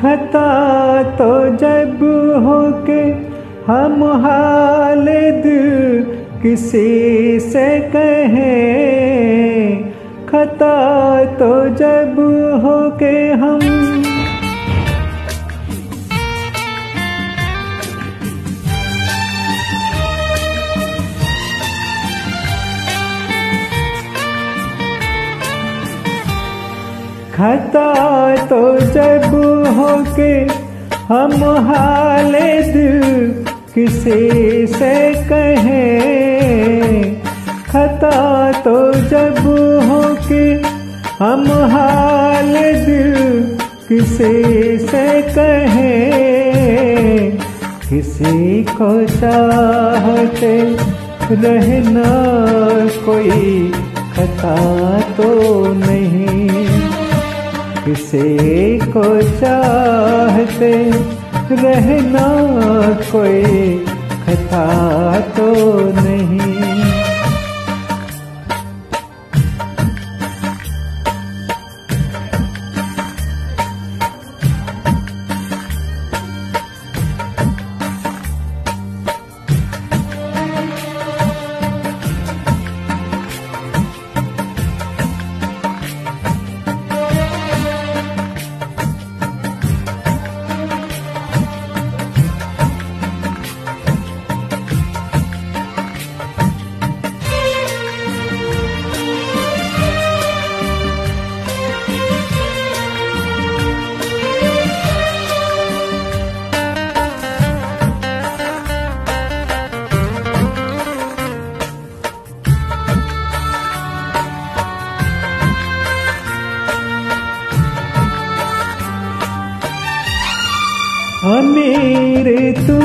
खता तो जब हो के हम हाल दिल किसी से कहें, खता तो जब हो के हम खता तो जब हो के हम हाले दिल किसी से कहें, खता तो जब हो के हम हाले दिल किसी से कहें। किसी को चाहते रहना कोई खता तो नहीं, किसी को चाहते रहना कोई खता तो नहीं। अमीर तू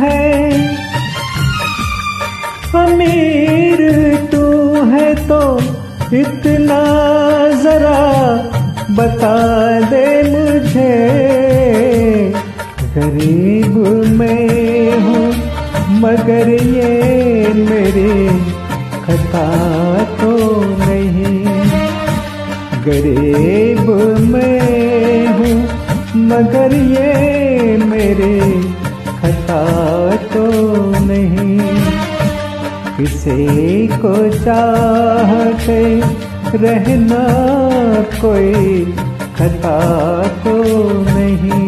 है, अमीर तू है तो इतना जरा बता दे मुझे। गरीब मैं हूँ मगर ये मेरी खता तो नहीं, गरीब मैं हूँ मगर ये मेरे खता तो नहीं। किसी को चाहते रहना कोई खता तो नहीं।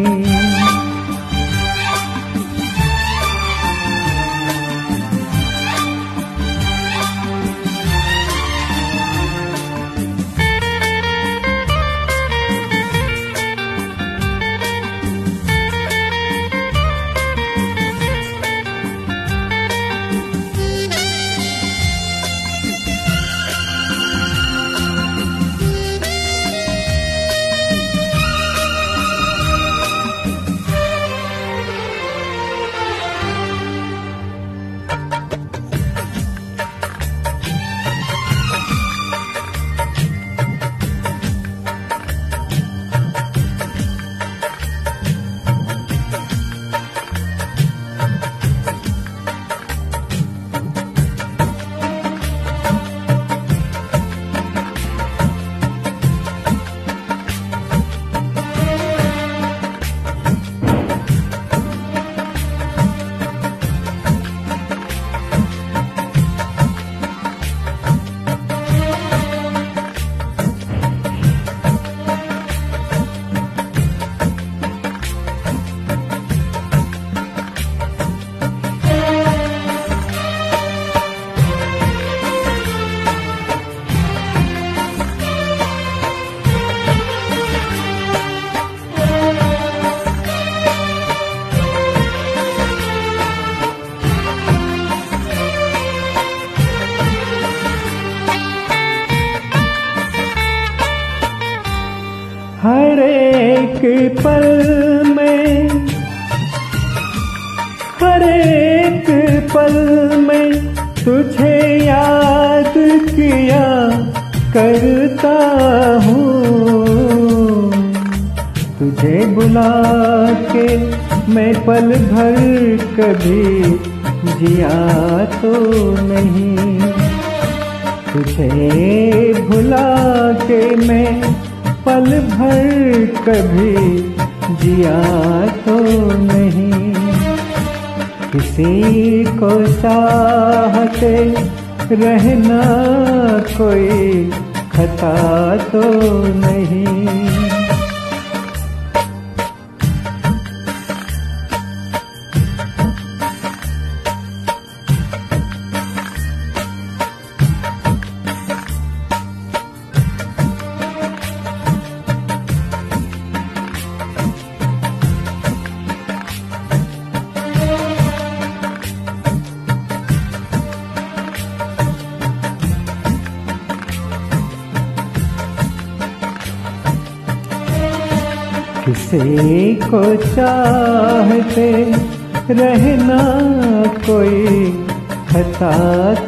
हर एक पल में तुझे याद किया करता हूँ, तुझे बुला के मैं पल भर कभी जिया तो नहीं। तुझे भुला के मैं पल भर कभी जिया तो नहीं किसी को चाहते रहना, कोई खता तो नहीं। किसी को चाहते रहना, कोई खता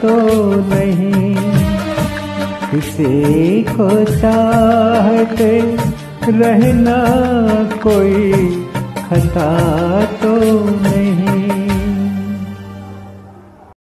तो नहीं। किसी को चाहते रहना, कोई खता तो नहीं।